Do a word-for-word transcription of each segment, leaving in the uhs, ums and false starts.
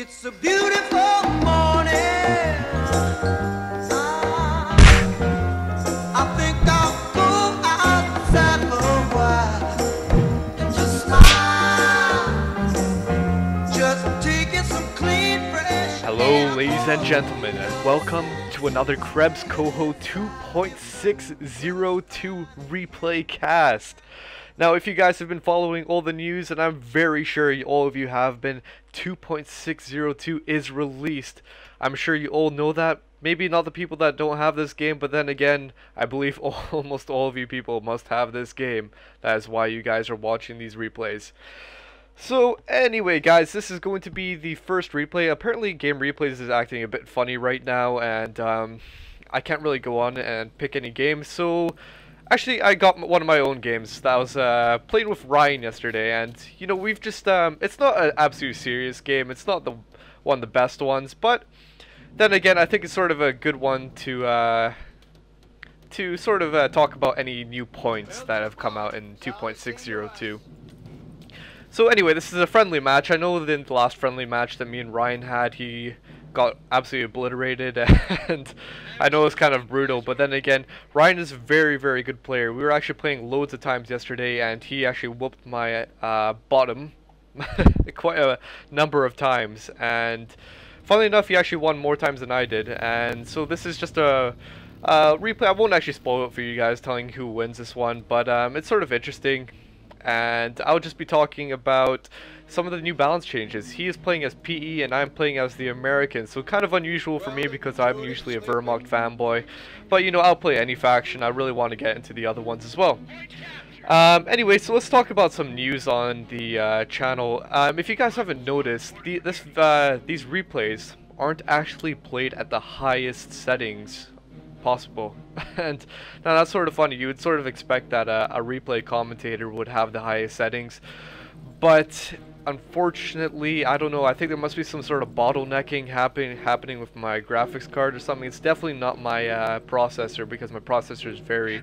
It's a beautiful morning. I think I'll go outside for a while and just smile. Just taking some clean fresh. Hello, ladies and gentlemen, and welcome to another Krebs Coho two point six oh two replay cast. Now, if you guys have been following all the news, and I'm very sure all of you have been, two point six oh two is released. I'm sure you all know that. Maybe not the people that don't have this game, but then again, I believe all, almost all of you people must have this game. That is why you guys are watching these replays. So anyway, guys, this is going to be the first replay. Apparently, Game Replays is acting a bit funny right now, and um, I can't really go on and pick any games, so... Actually, I got one of my own games that I was uh, playing with Ryan yesterday, and, you know, we've just, um, it's not an absolute serious game, it's not the one of the best ones, but then again, I think it's sort of a good one to, uh, to sort of uh, talk about any new points that have come out in two point six oh two. So anyway, this is a friendly match. I know that in the last friendly match that me and Ryan had, he... got absolutely obliterated, and I know it's kind of brutal, but then again, Ryan is a very very good player. We were actually playing loads of times yesterday, and he actually whooped my uh, bottom quite a number of times, and funnily enough he actually won more times than I did. And so this is just a uh, replay. I won't actually spoil it for you guys telling who wins this one, but um, it's sort of interesting, and I'll just be talking about some of the new balance changes. He is playing as P E and I'm playing as the American, so kind of unusual for me because I'm usually a Wehrmacht fanboy, but you know, I'll play any faction. I really want to get into the other ones as well. Um, anyway, so let's talk about some news on the uh, channel. Um, if you guys haven't noticed, the, this, uh, these replays aren't actually played at the highest settings possible, and now that's sort of funny. You would sort of expect that a, a replay commentator would have the highest settings, but unfortunately, I don't know, I think there must be some sort of bottlenecking happening happening with my graphics card or something. It's definitely not my uh, processor, because my processor is very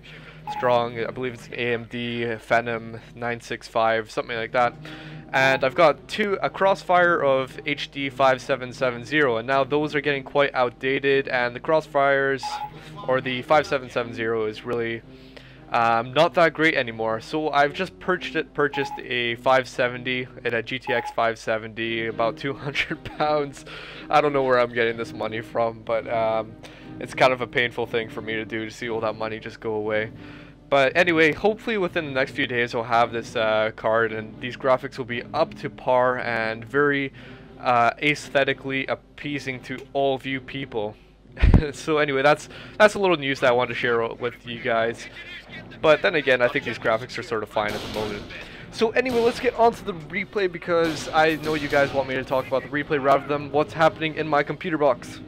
strong. I believe it's an A M D Phenom nine sixty-five, something like that, and I've got two a crossfire of H D five seven seven zero, and now those are getting quite outdated, and the crossfires or the five seven seven zero is really um, not that great anymore. So I've just purchased it purchased a five seventy and a G T X five seventy, about two hundred pounds. I don't know where I'm getting this money from, but um, it's kind of a painful thing for me to do, to see all that money just go away. But anyway, hopefully within the next few days I'll have this uh, card, and these graphics will be up to par and very uh, aesthetically appeasing to all of you people. So anyway, that's that's a little news that I wanted to share with you guys. But then again, I think these graphics are sort of fine at the moment. So anyway, let's get on to the replay, because I know you guys want me to talk about the replay rather than what's happening in my computer box.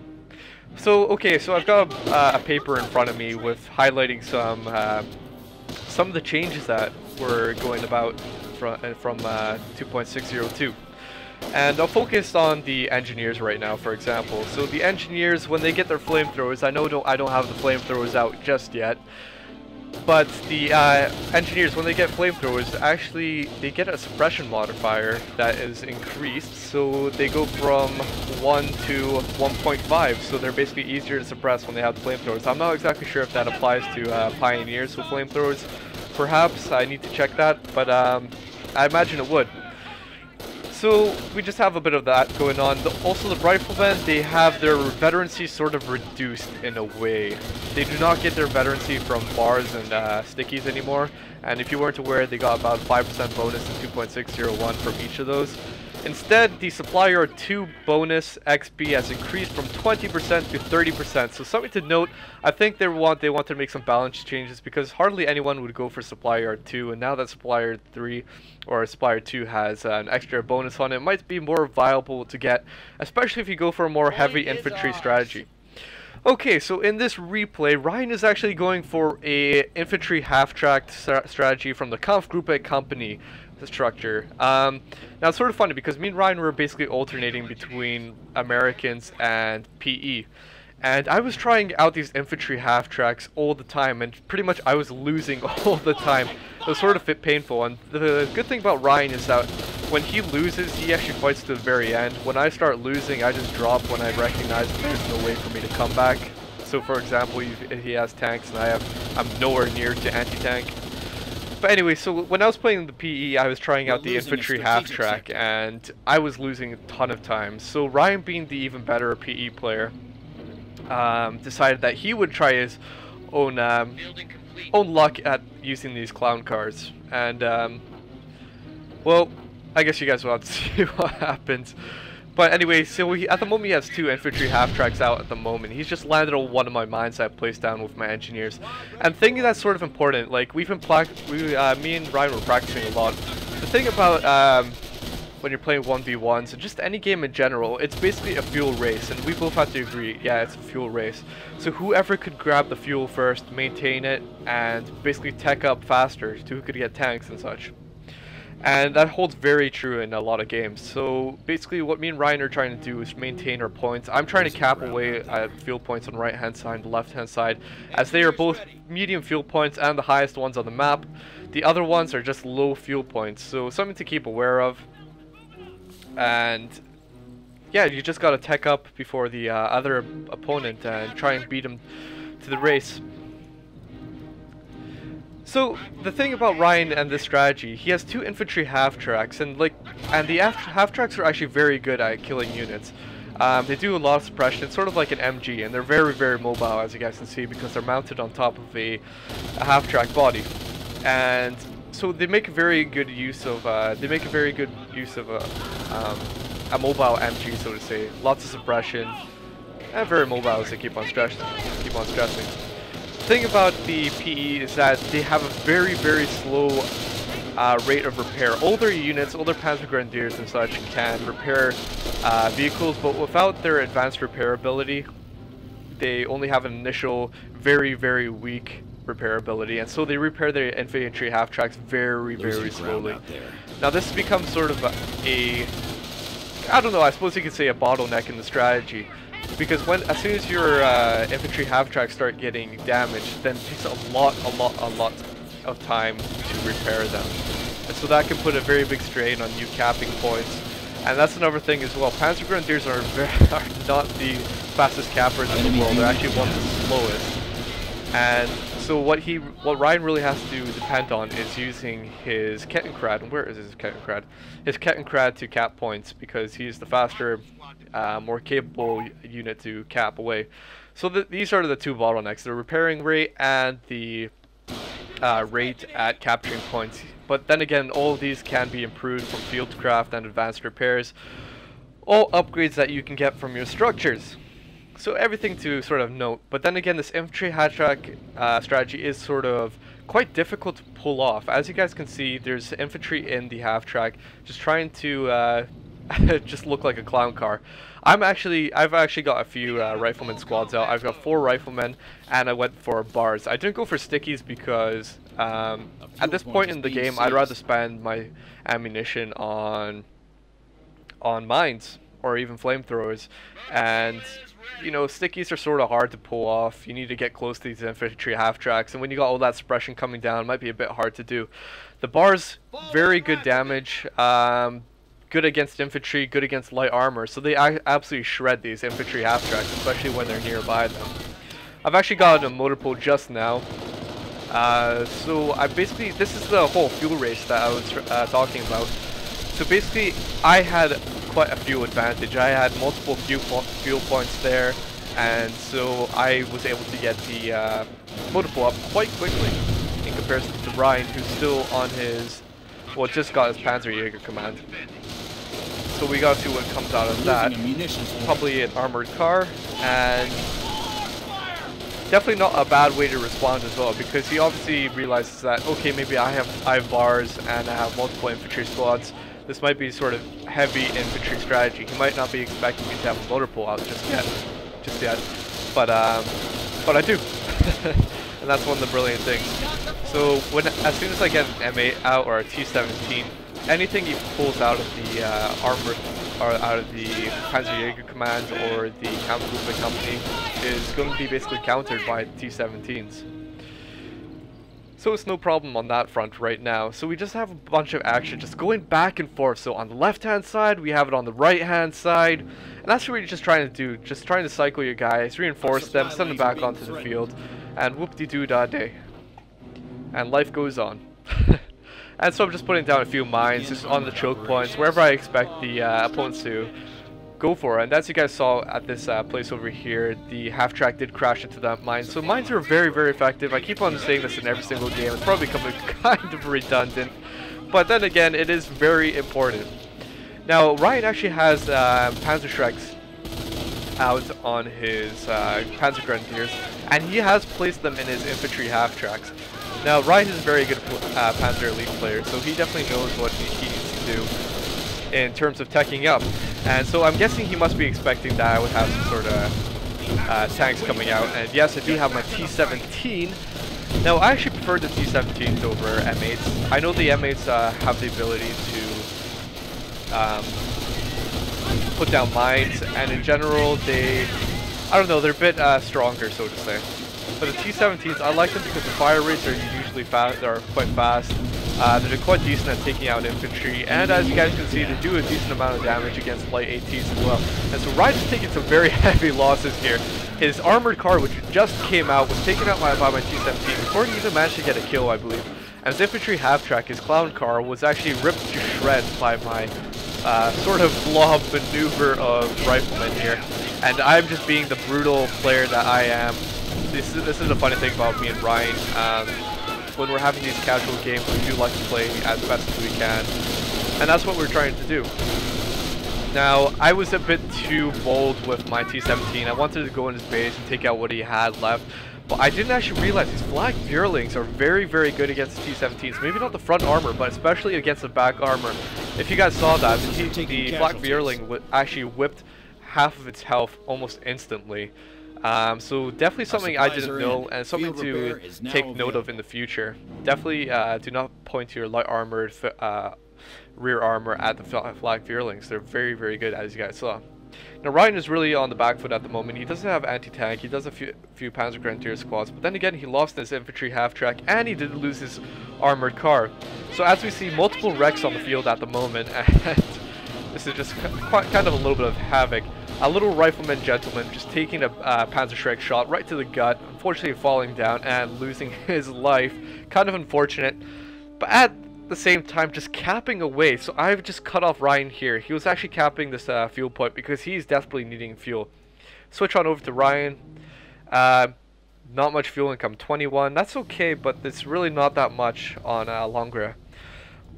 So, okay, so I've got a, uh, a paper in front of me with highlighting some uh, some of the changes that were going about from, from uh, two point six oh two. And I'll focus on the engineers right now, for example. So the engineers, when they get their flamethrowers, I know don't, I don't have the flamethrowers out just yet, but the uh, engineers, when they get flamethrowers, actually they get a suppression modifier that is increased, so they go from one to one point five, so they're basically easier to suppress when they have the flamethrowers. I'm not exactly sure if that applies to uh, pioneers with flamethrowers, perhaps. I need to check that, but um, I imagine it would. So we just have a bit of that going on. The, also the riflemen, they have their veterancy sort of reduced in a way. They do not get their veterancy from bars and uh, stickies anymore. And if you weren't aware, they got about five percent bonus in two point six oh one from each of those. Instead, the supplier two bonus X P has increased from twenty percent to thirty percent. So something to note, I think they want they want to make some balance changes, because hardly anyone would go for supplier two, and now that supplier three or supplier two has uh, an extra bonus on it, it might be more viable to get, especially if you go for a more heavy infantry strategy. Okay, so in this replay, Ryan is actually going for a infantry half-track strategy from the Kampfgruppe Company structure. Um, now it's sort of funny, because me and Ryan were basically alternating between Americans and P E, and I was trying out these infantry half-tracks all the time, and pretty much I was losing all the time. It was sort of painful, and the good thing about Ryan is that when he loses, he actually fights to the very end. When I start losing, I just drop when I recognize that there's no way for me to come back. So for example, he has tanks and I have, I'm nowhere near to anti-tank. But anyway, so when I was playing the P E, I was trying out the infantry half-track, and I was losing a ton of time. So Ryan, being the even better P E player, um, decided that he would try his own um, own luck at using these clown cars. And, um, well, I guess you guys will have to see what happens. But anyway, so he, at the moment he has two infantry half-tracks out at the moment. He's just landed on one of my mines that I placed down with my engineers. And thinking that's sort of important, like we've been, we, uh, me and Ryan were practicing a lot. The thing about um, when you're playing one v ones and just any game in general, it's basically a fuel race. And we both have to agree, yeah, it's a fuel race. So whoever could grab the fuel first, maintain it, and basically tech up faster to who could get tanks and such. And that holds very true in a lot of games. So basically what me and Ryan are trying to do is maintain our points. I'm trying to cap away at fuel points on the right hand side and left hand side, as they are both medium fuel points and the highest ones on the map. The other ones are just low fuel points, so something to keep aware of. And yeah, you just gotta tech up before the uh, other opponent and try and beat him to the race. So the thing about Ryan and this strategy, he has two infantry half tracks, and like, and the half tracks are actually very good at killing units. Um, they do a lot of suppression. It's sort of like an M G, and they're very, very mobile, as you guys can see, because they're mounted on top of a, a half track body, and so they make very good use of. Uh, they make a very good use of a, um, a mobile M G, so to say. Lots of suppression, and very mobile, as they keep on stressing. Keep on stressing. The thing about the P E is that they have a very, very slow uh, rate of repair. Older units, older Panzer Grenadiers and such can repair uh, vehicles, but without their advanced repair ability, they only have an initial very, very weak repair ability, and so they repair their infantry half tracks very, very slowly. Now this becomes sort of a, I don't know, I suppose you could say a bottleneck in the strategy. Because when, as soon as your uh, infantry half-tracks start getting damaged, then it takes a lot, a lot, a lot of time to repair them. And so that can put a very big strain on you capping points. And that's another thing as well. Panzer Grenadiers are, very, are not the fastest cappers in the world. They're actually one of the slowest. And so what he, what Ryan really has to depend on is using his Kettenkrad. And where is his Kettenkrad? His Kettenkrad to cap points, because he's the faster, uh, more capable unit to cap away. So the, these are the two bottlenecks: the repairing rate and the uh, rate at capturing points. But then again, all of these can be improved from fieldcraft and advanced repairs, all upgrades that you can get from your structures. So everything to sort of note, but then again, this infantry half-track uh, strategy is sort of quite difficult to pull off. As you guys can see, there's infantry in the half-track, just trying to uh, just look like a clown car. I'm actually, I've actually got a few uh, rifleman squads out. I've got four riflemen, and I went for bars. I didn't go for stickies because um, at this point in the game, I'd rather spend my ammunition on on mines or even flamethrowers, and you know, stickies are sort of hard to pull off. You need to get close to these infantry half tracks, and when you got all that suppression coming down, it might be a bit hard to do. The bars, very good damage, um, good against infantry, good against light armor, so they absolutely shred these infantry half tracks, especially when they're nearby them. I've actually gotten a motor pull just now, uh, so I basically, this is the whole fuel race that I was uh, talking about. So basically, I had quite a fuel advantage. I had multiple fuel, po fuel points there, and so I was able to get the uh, motor pull up quite quickly in comparison to Ryan, who's still on his, well, just got his Panzer Jaeger command. So we gotta see what comes out of that. Probably an armored car, and definitely not a bad way to respond as well, because he obviously realizes that, okay, maybe I have I have bars and I have multiple infantry squads. This might be sort of heavy infantry strategy. He might not be expecting me to have a motor pull out just yet, just yet. But um, but I do, and that's one of the brilliant things. So when, as soon as I get an M eight out or a T seventeen, anything he pulls out of the uh, armor or out of the Panzer Jaeger command or the Kampfgruppe Company is going to be basically countered by T seventeens. So it's no problem on that front right now. So we just have a bunch of action just going back and forth. So on the left-hand side, we have it on the right-hand side. And that's what we're just trying to do. Just trying to cycle your guys, reinforce them, send them back onto the field. And whoop-de-doo-da-day. And life goes on. And so I'm just putting down a few mines just on the choke points, wherever I expect the uh, opponents to go for it. And as you guys saw at this uh, place over here, the half-track did crash into that mine. So mines are very, very effective. I keep on saying this in every single game. It's probably becoming kind of redundant. But then again, it is very important. Now, Ryan actually has uh, Panzerschrecks out on his uh, Panzer Grenadiers, and he has placed them in his infantry half-tracks. Now, Ryan is a very good uh, Panzer Elite player, so he definitely knows what he needs to do in terms of teching up. And so I'm guessing he must be expecting that I would have some sort of uh, tanks coming out. And yes, I do have my T seventeen. Now, I actually prefer the T seventeens over M eights. I know the M eights uh, have the ability to um, put down mines, and in general, they, I don't know, they're a bit uh, stronger, so to say. But the T seventeens, I like them because the fire rates are usually fast, are quite fast. Uh, they're quite decent at taking out infantry, and as you guys can see, they do a decent amount of damage against light ATs as well. And so Ryan's taking some very heavy losses here. His armored car, which just came out, was taken out by my T seventeen before he even managed to get a kill, I believe. And his infantry half-track, his clown car, was actually ripped to shreds by my uh, sort of blob maneuver of riflemen here. And I'm just being the brutal player that I am. This is, this is a funny thing about me and Ryan. Um, when we're having these casual games, we do like to play as best as we can. And that's what we're trying to do. Now, I was a bit too bold with my T seventeen. I wanted to go in his base and take out what he had left. But I didn't actually realize these Flakvierlings are very, very good against the T seventeens. Maybe not the front armor, but especially against the back armor. If you guys saw that, the, the Flakvierling actually whipped half of its health almost instantly. Um, so definitely something I didn't know, and something to take note of in the future. Definitely uh, do not point your light armor, uh, rear armor at the Flakvierlings. They're very, very good, as you guys saw. Now Ryan is really on the back foot at the moment. He doesn't have anti-tank. He does a few, few Panzer Grenadier squads, but then again he lost his infantry half-track, and he did lose his armored car. So as we see, multiple wrecks on the field at the moment, and this is just quite, kind of a little bit of havoc. A little rifleman gentleman just taking a uh, Panzerschreck shot right to the gut, unfortunately falling down and losing his life. Kind of unfortunate, but at the same time just capping away. So I've just cut off Ryan here. He was actually capping this uh, fuel point because he's desperately needing fuel. Switch on over to Ryan. Uh, not much fuel income, twenty-one. That's okay, but it's really not that much on uh, Langres.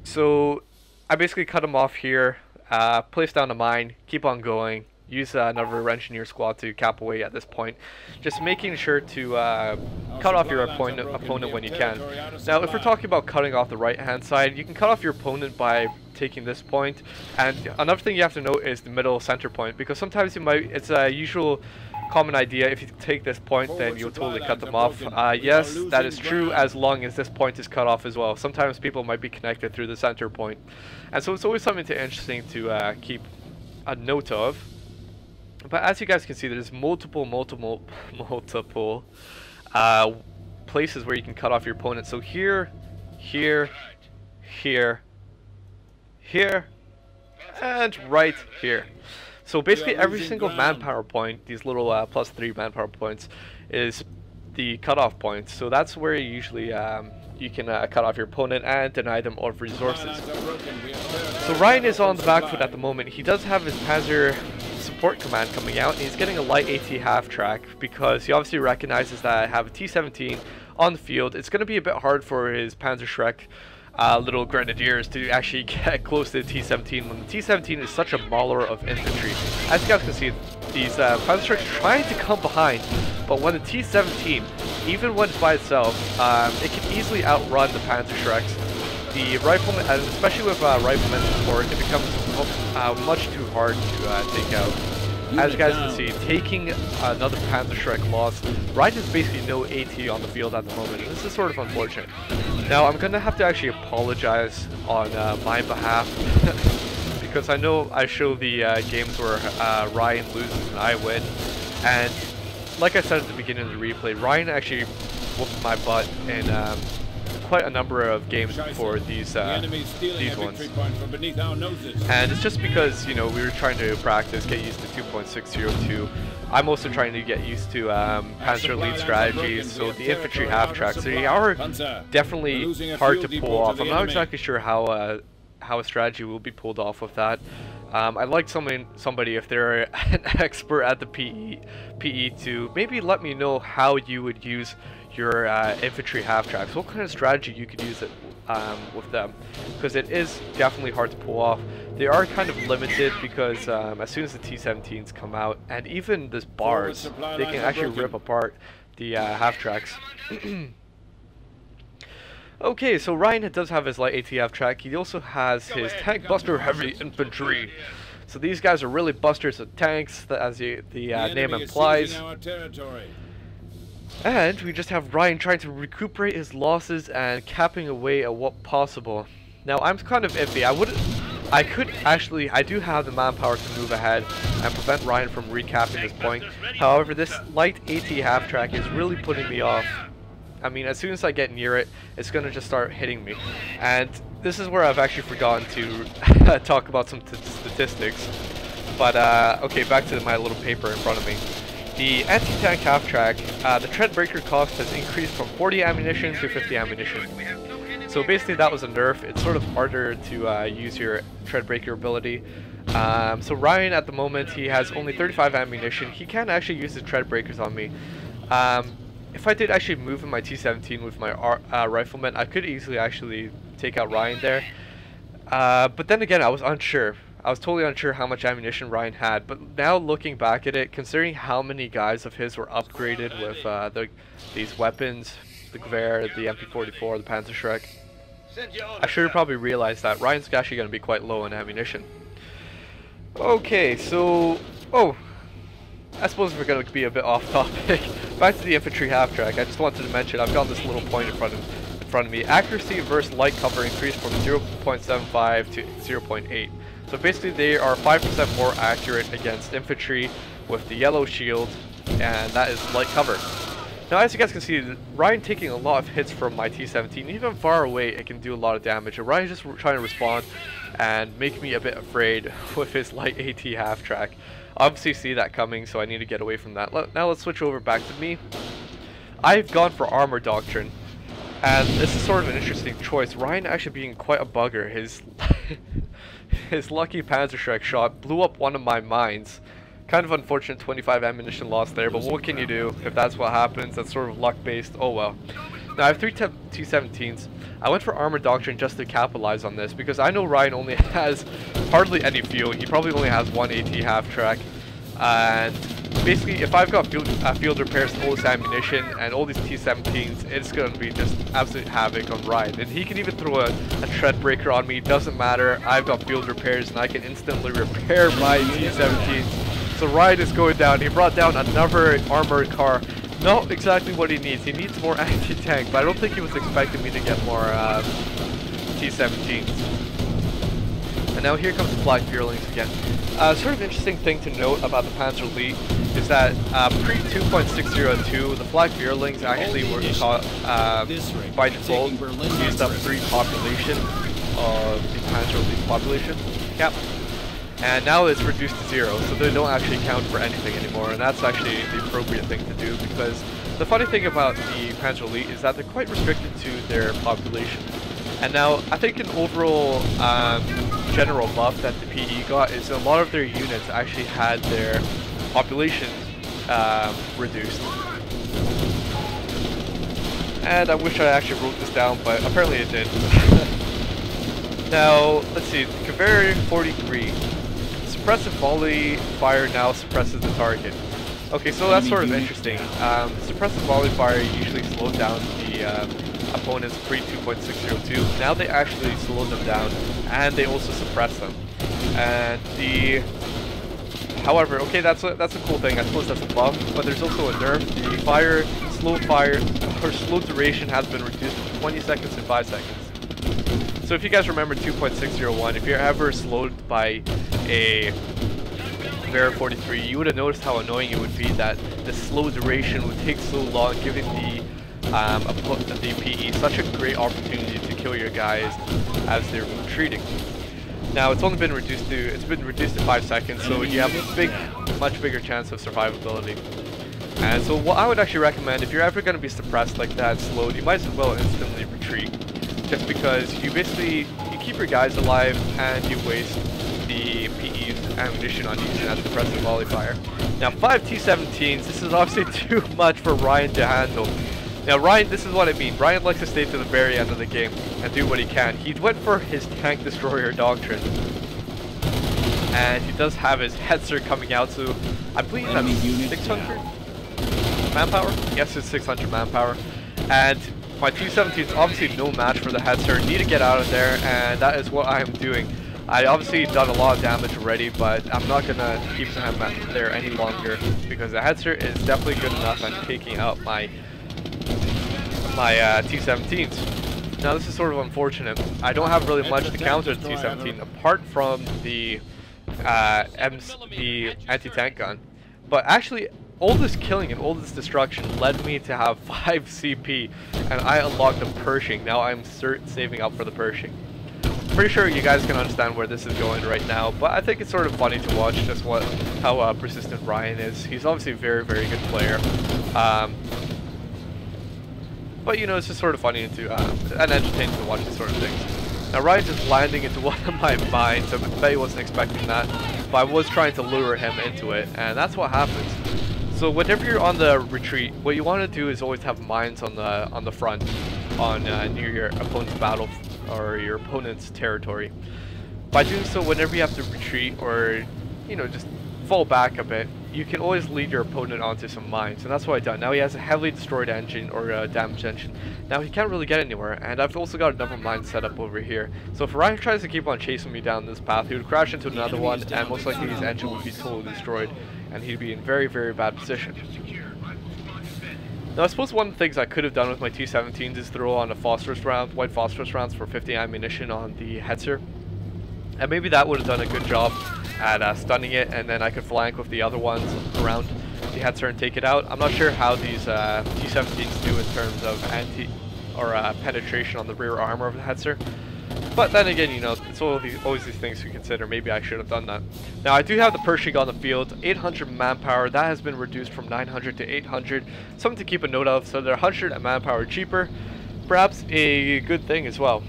So I basically cut him off here, uh, place down a mine, keep on going. Use uh, another engineer squad to cap away at this point. Just making sure to uh, cut off your opponent, opponent when you can. Now, if we're talking about cutting off the right-hand side, you can cut off your opponent by taking this point. And another thing you have to note is the middle center point, because sometimes you might, it's a usual common idea, if you take this point, then you'll totally cut them off. Uh, yes, that is true, as long as this point is cut off as well. Sometimes people might be connected through the center point. And so it's always something to interesting to uh, keep a note of. But as you guys can see, there's multiple, multiple, multiple uh, places where you can cut off your opponent. So here, here, here, here, and right here. So basically every single manpower point, these little uh, plus three manpower points, is the cutoff point. So that's where you usually... Um, you can uh, cut off your opponent and deny them of resources. So Ryan is on the back foot at the moment. He does have his Panzer support command coming out, and he's getting a light AT half track because he obviously recognizes that I have a T seventeen on the field. It's going to be a bit hard for his Panzerschreck uh, little grenadiers to actually get close to the T seventeen when the T seventeen is such a mauler of infantry. As you guys can see, these uh, Panzerschrecks trying to come behind, but when the T seventeen, even when it's by itself, um, it can easily outrun the Panzerschrecks. The riflemen, especially with uh, riflemen support, it becomes uh, much too hard to uh, take out. As you guys can see, taking another Panzerschreck loss, Ryan is basically no AT on the field at the moment. This is sort of unfortunate. Now, I'm going to have to actually apologize on uh, my behalf, because I know I show the uh, games where uh, Ryan loses and I win, and like I said at the beginning of the replay, Ryan actually whooped my butt in um, quite a number of games before these uh, these ones, and it's just because, you know, we were trying to practice, get used to two point six oh two. I'm also trying to get used to um, Panzer Elite strategies, so the infantry half tracks, they are definitely hard to pull off. I'm not exactly sure how uh, how a strategy will be pulled off with that. Um, I'd like somebody, somebody if they're an expert at the P E, P E to maybe let me know how you would use your uh, infantry half tracks, what kind of strategy you could use it um, with them, because it is definitely hard to pull off. They are kind of limited because um, as soon as the T seventeens come out, and even this bars, they can actually rip apart the uh, half tracks. Okay, so Ryan does have his light A T F track. He also has his tank buster heavy infantry. So these guys are really busters of tanks, as the, the uh, name implies. And we just have Ryan trying to recuperate his losses and capping away at what possible. Now I'm kind of iffy. I would, I could actually, I do have the manpower to move ahead and prevent Ryan from recapping this point. However, this light AT half track is really putting me off. I mean, as soon as I get near it, it's going to just start hitting me. And this is where I've actually forgotten to talk about some t statistics. But, uh, okay, back to my little paper in front of me. The anti-tank half-track, uh, the treadbreaker cost has increased from forty ammunition to fifty ammunition. So basically that was a nerf. It's sort of harder to uh, use your treadbreaker ability. Um, so Ryan, at the moment, he has only thirty-five ammunition. He can actually use the treadbreakers on me. Um, If I did actually move in my T seventeen with my uh, rifleman, I could easily actually take out Ryan there. Uh, but then again, I was unsure. I was totally unsure how much ammunition Ryan had. But now looking back at it, considering how many guys of his were upgraded with uh, the, these weapons, the Gewehr, the M P forty-four, the Panzerschreck, I should have probably realized that Ryan's actually going to be quite low in ammunition. Okay, so... Oh! I suppose we're going to be a bit off topic. Back to the infantry half track. I just wanted to mention I've got this little point in front of in front of me. Accuracy versus light cover increased from zero point seven five to zero point eight. So basically they are five percent more accurate against infantry with the yellow shield, and that is light cover. Now as you guys can see, Ryan taking a lot of hits from my T seventeen. Even far away it can do a lot of damage, and Ryan's just trying to respond and make me a bit afraid with his light AT half track. Obviously see that coming, so I need to get away from that. Let, now let's switch over back to me. I've gone for armor doctrine, and this is sort of an interesting choice. Ryan actually being quite a bugger. His his lucky Panzerschreck shot blew up one of my mines. Kind of unfortunate, twenty-five ammunition lost there, but what can you do if that's what happens? That's sort of luck based. Oh well. Now I have three T seventeens. I went for armor doctrine just to capitalize on this, because I know Ryan only has hardly any fuel. He probably only has one AT half track, and basically if I've got field, uh, field repairs, all this ammunition and all these T seventeens, it's going to be just absolute havoc on Ryan. And he can even throw a, a tread breaker on me, doesn't matter. I've got field repairs and I can instantly repair my T seventeens. So Ryan is going down. He brought down another armored car. Not exactly what he needs. He needs more anti-tank, but I don't think he was expecting me to get more um, T seventeens. And now here comes the Flakvierlings again. Uh, sort of interesting thing to note about the Panzer Elite is that uh, pre two point six oh two, the Flakvierlings actually were taught, uh, by default used up three population of the Panzer Elite population cap. And now it's reduced to zero, so they don't actually count for anything anymore, and that's actually the appropriate thing to do, because the funny thing about the Panzer Elite is that they're quite restricted to their population. And now, I think an overall um, general buff that the P E got is a lot of their units actually had their population um, reduced. And I wish I actually wrote this down, but apparently it did. Now, let's see, Gewehr forty-three. Suppressive volley fire now suppresses the target. Okay, so that's sort of interesting. Um, suppressive volley fire usually slows down the um, opponents pre two point six oh two. Now they actually slow them down, and they also suppress them. And the, however, okay, that's a, that's a cool thing. I suppose that's a buff, but there's also a nerf. The fire slow fire or slow duration has been reduced from twenty seconds to five seconds. So if you guys remember two point six oh one, if you're ever slowed by a Gewehr forty-three, you would have noticed how annoying it would be that the slow duration would take so long, given the um, up close to the P E. Such a great opportunity to kill your guys as they're retreating. Now it's only been reduced to it's been reduced to five seconds, so you have a big, much bigger chance of survivability. And so what I would actually recommend, if you're ever going to be suppressed like that, slowed, you might as well instantly retreat, just because you basically you keep your guys alive and you waste the P E's ammunition on using that suppressive volley fire. Now five T seventeens, this is obviously too much for Ryan to handle. Now Ryan, this is what I mean, Ryan likes to stay to the very end of the game and do what he can. He went for his tank destroyer doctrine, and he does have his Hetzer coming out, so I believe that's six hundred manpower? Yes, it's six hundred manpower, and my T seventeen is obviously no match for the Hetzer. Need to get out of there, and that is what I am doing. I obviously done a lot of damage already, but I'm not going to keep him there any longer, because the Hetzer is definitely good enough at taking out my my uh, T seventeens. Now this is sort of unfortunate. I don't have really much to counter the T seventeen apart from the uh, M C, anti-tank gun. But actually, all this killing and all this destruction led me to have five C P, and I unlocked the Pershing. Now I'm saving up for the Pershing. Pretty sure you guys can understand where this is going right now, but I think it's sort of funny to watch just what how uh, persistent Ryan is. He's obviously a very, very good player. Um, But you know, it's just sort of funny to, uh, and entertaining to watch these sort of things. Now Ryan's just landing into one of my mines. I bet he wasn't expecting that, but I was trying to lure him into it, and that's what happens. So whenever you're on the retreat, what you want to do is always have mines on the on the front, on uh, near your opponent's battle or your opponent's territory. By doing so, whenever you have to retreat or you know just fall back a bit, you can always lead your opponent onto some mines, and that's what I've done. Now he has a heavily destroyed engine or a damaged engine. Now he can't really get anywhere, and I've also got another mine set up over here. So if Ryan tries to keep on chasing me down this path, he would crash into another one, and most likely his engine would be totally destroyed, and he'd be in very, very bad position. Now I suppose one of the things I could have done with my T seventeens is throw on a phosphorus round, white phosphorus rounds for fifty ammunition on the Hetzer, and maybe that would have done a good job at uh, stunning it, and then I could flank with the other ones around the Hetzer and take it out. I'm not sure how these uh, T seventeens do in terms of anti or uh, penetration on the rear armor of the Hetzer, but then again, you know, it's all these, always these things to consider. Maybe I should have done that. Now I do have the Pershing on the field, eight hundred manpower. That has been reduced from nine hundred to eight hundred, something to keep a note of. So they're one hundred manpower cheaper, perhaps a good thing as well.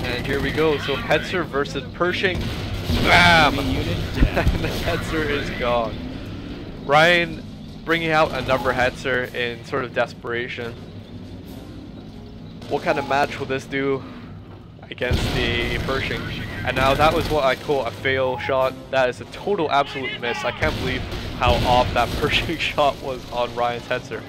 And here we go, so Hetzer versus Pershing. BAM! And the Hetzer is gone. Ryan bringing out another Hetzer in sort of desperation. What kind of match will this do against the Pershing? And now that was what I call a fail shot. That is a total absolute miss. I can't believe how off that Pershing shot was on Ryan's Hetzer.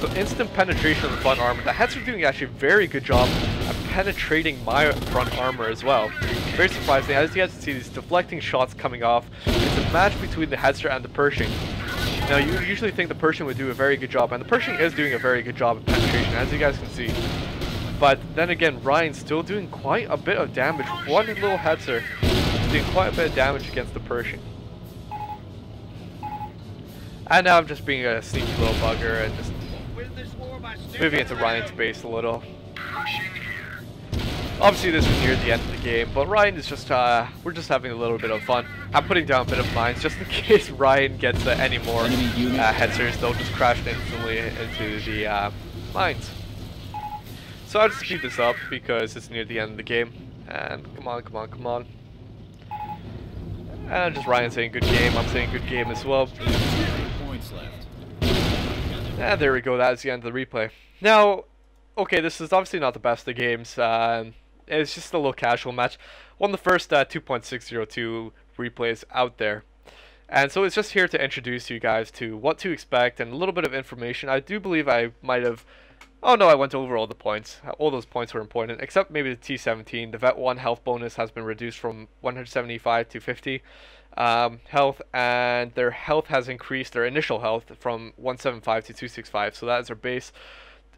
So instant penetration of the front armor. The Hetzer doing actually a very good job at penetrating my front armor as well. Very surprising, as you guys can see, these deflecting shots coming off. It's a match between the Hetzer and the Pershing. Now you usually think the Pershing would do a very good job, and the Pershing is doing a very good job of penetration, as you guys can see. But then again, Ryan's still doing quite a bit of damage. One little Hetzer doing quite a bit of damage against the Pershing. And now I'm just being a sneaky little bugger and just moving into Ryan's base a little. Obviously this is near the end of the game, but Ryan is just, uh, we're just having a little bit of fun. I'm putting down a bit of mines just in case Ryan gets uh, any more uh, Hetzers. They'll just crash instantly into the uh, mines. So I'll just keep this up because it's near the end of the game. And come on, come on, come on. And just Ryan saying good game, I'm saying good game as well. And there we go, that's the end of the replay. Now, okay, this is obviously not the best of games. Um, it's just a little casual match. One of the first uh, two point six oh two replays out there. And so it's just here to introduce you guys to what to expect and a little bit of information. I do believe I might have... Oh no, I went over all the points. All those points were important, except maybe the T seventeen. The Vet one health bonus has been reduced from one hundred seventy-five to fifty. Um, health, and their health has increased, their initial health, from one seventy-five to two sixty-five, so that is their base.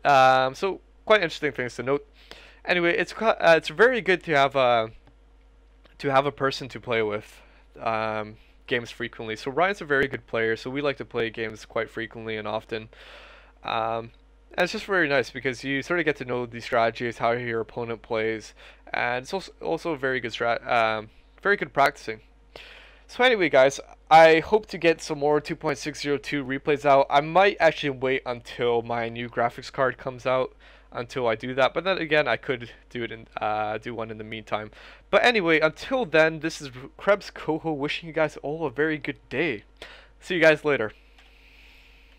Um, so quite interesting things to note. Anyway, it's uh, it's very good to have a to have a person to play with. Um, games frequently. So Ryan's a very good player, so we like to play games quite frequently and often. Um, and it's just very nice because you sort of get to know the strategies, how your opponent plays, and it's also, also very good strat, um, very good practicing. So anyway, guys, I hope to get some more two point six oh two replays out. I might actually wait until my new graphics card comes out until I do that, but then again, I could do it in uh, do one in the meantime. But anyway, until then, this is Krebs Coho wishing you guys all a very good day. See you guys later.